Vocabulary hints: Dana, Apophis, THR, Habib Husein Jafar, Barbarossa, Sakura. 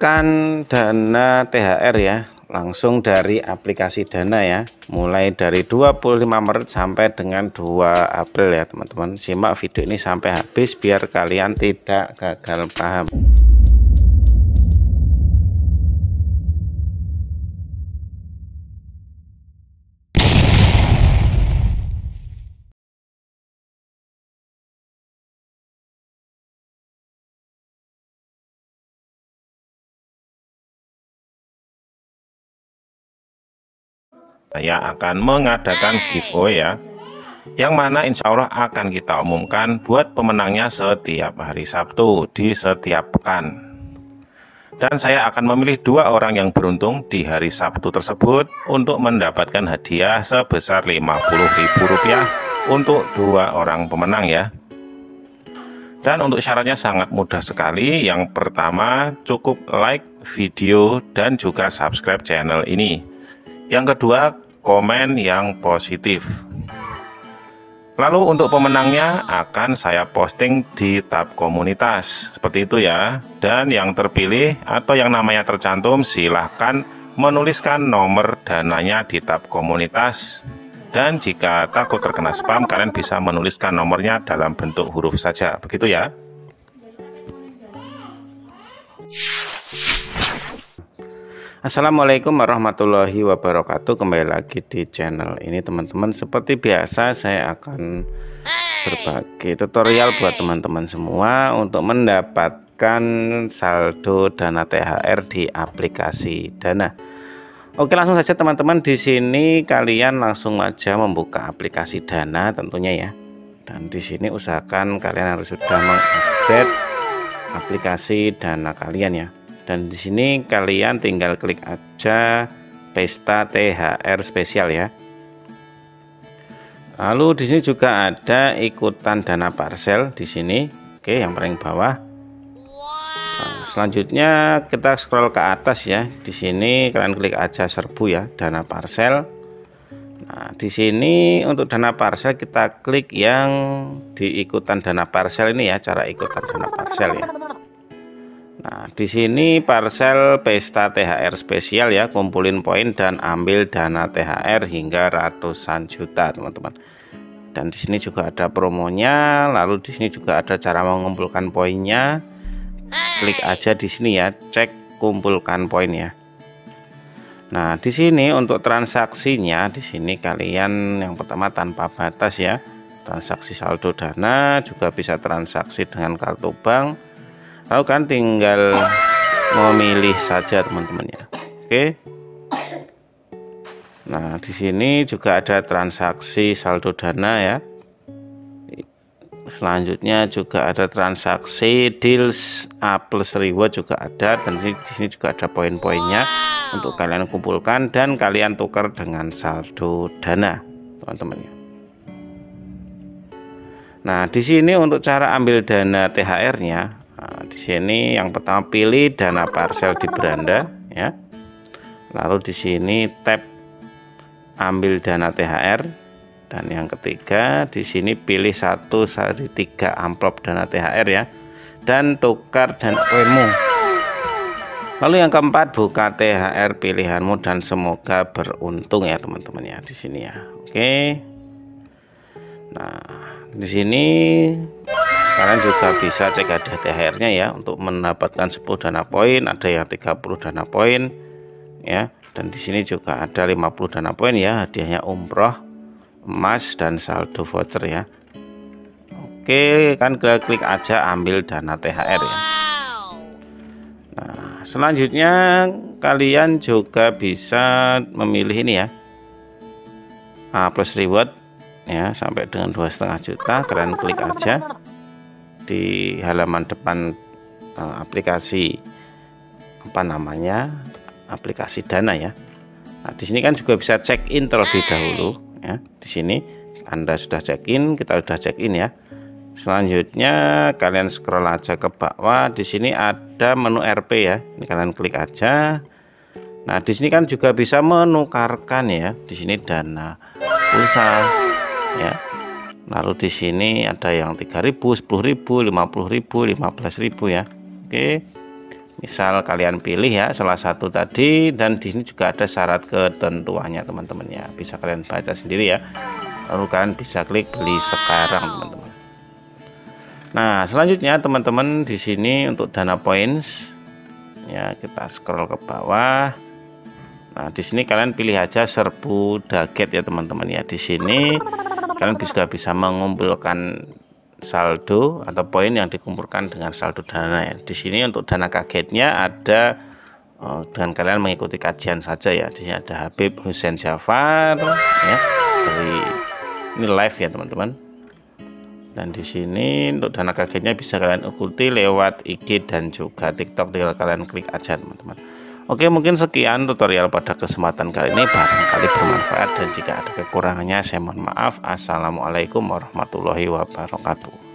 mendapatkan dana THR ya, langsung dari aplikasi Dana ya, mulai dari 25 Maret sampai dengan 2 April ya teman-teman. Simak video ini sampai habis biar kalian tidak gagal paham. Saya akan mengadakan giveaway ya, yang mana insya Allah akan kita umumkan buat pemenangnya setiap hari Sabtu di setiap pekan. Dan saya akan memilih 2 orang yang beruntung di hari Sabtu tersebut untuk mendapatkan hadiah sebesar Rp50.000 untuk 2 orang pemenang ya. Dan untuk syaratnya sangat mudah sekali. Yang pertama, cukup like video dan juga subscribe channel ini. Yang kedua, komen yang positif. Lalu untuk pemenangnya akan saya posting di tab komunitas, seperti itu ya. Dan yang terpilih atau yang namanya tercantum, silahkan menuliskan nomor dananya di tab komunitas. Dan jika takut terkena spam, kalian bisa menuliskan nomornya dalam bentuk huruf saja, begitu ya. Assalamualaikum warahmatullahi wabarakatuh. Kembali lagi di channel ini teman-teman. Seperti biasa saya akan berbagi tutorial buat teman-teman semua untuk mendapatkan saldo dana THR di aplikasi Dana. Oke, langsung saja teman-teman, di sini kalian langsung aja membuka aplikasi Dana tentunya ya. Dan di sini usahakan kalian harus sudah mengupdate aplikasi Dana kalian ya. Dan di sini kalian tinggal klik aja pesta THR spesial ya. Lalu di sini juga ada ikutan dana parsel di sini. Oke, yang paling bawah. Nah, selanjutnya kita scroll ke atas ya. Di sini kalian klik aja serbu ya, dana parsel. Nah, di sini untuk dana parsel kita klik yang di ikutan dana parsel ini ya, cara ikutan dana parsel ya. Nah, di sini parsel pesta THR spesial ya, kumpulin poin dan ambil dana THR hingga ratusan juta, teman-teman. Dan di sini juga ada promonya, lalu di sini juga ada cara mengumpulkan poinnya. Klik aja di sini ya, cek kumpulkan poin ya. Nah, di sini untuk transaksinya, di sini kalian yang pertama tanpa batas ya. Transaksi saldo Dana, juga bisa transaksi dengan kartu bank. Lalu kan tinggal memilih saja teman-teman ya. Oke. Nah, di sini juga ada transaksi saldo Dana ya. Selanjutnya juga ada transaksi deals A plus reward juga ada, dan di sini juga ada poin-poinnya untuk kalian kumpulkan dan kalian tukar dengan saldo Dana, teman-teman ya. Nah, di sini untuk cara ambil dana THR-nya. Nah, di sini yang pertama pilih dana parsel di beranda ya. Lalu di sini tab ambil dana THR, dan yang ketiga di sini pilih 1/3 amplop dana THR ya, dan tukar dan poinmu. Lalu yang keempat, buka THR pilihanmu dan semoga beruntung ya teman-teman ya, di sini ya. Oke. Nah, di sini kalian juga bisa cek ada THR-nya ya. Untuk mendapatkan 10 dana poin, ada yang 30 dana poin ya. Dan di sini juga ada 50 dana poin ya, hadiahnya umroh, emas, dan saldo voucher ya. Oke, kan klik aja ambil dana THR ya. Nah, selanjutnya kalian juga bisa memilih ini ya, A plus reward ya, sampai dengan 2,5 juta. Kalian klik aja di halaman depan aplikasi aplikasi Dana ya. Nah, di sini kan juga bisa check in terlebih dahulu ya. Di sini Anda sudah check in, kita sudah check in ya. Selanjutnya kalian scroll aja ke bawah, di sini ada menu RP ya. Ini kalian klik aja. Nah, di sini kan juga bisa menukarkan ya. Di sini dana pulsa ya. Lalu di sini ada yang 3.000, 10.000, 50.000, 15.000 ya. Oke. Misal kalian pilih ya salah satu tadi, dan di sini juga ada syarat ketentuannya teman-teman ya, bisa kalian baca sendiri ya, lalu kalian bisa klik beli sekarang teman-teman. Nah selanjutnya teman-teman di sini untuk Dana Points ya, kita scroll ke bawah. Nah di sini kalian pilih aja serbu daget ya teman-teman ya. Di sini kalian juga bisa mengumpulkan saldo atau poin yang dikumpulkan dengan saldo dana ya. Di sini untuk dana kagetnya ada dengan kalian mengikuti kajian saja ya. Di sini ada Habib Husein Jafar ya, dari ini live ya teman-teman. Dan di sini untuk dana kagetnya bisa kalian ikuti lewat IG dan juga TikTok, tinggal kalian klik aja teman-teman. Oke, mungkin sekian tutorial pada kesempatan kali ini, barangkali bermanfaat dan jika ada kekurangannya saya mohon maaf. Assalamualaikum warahmatullahi wabarakatuh.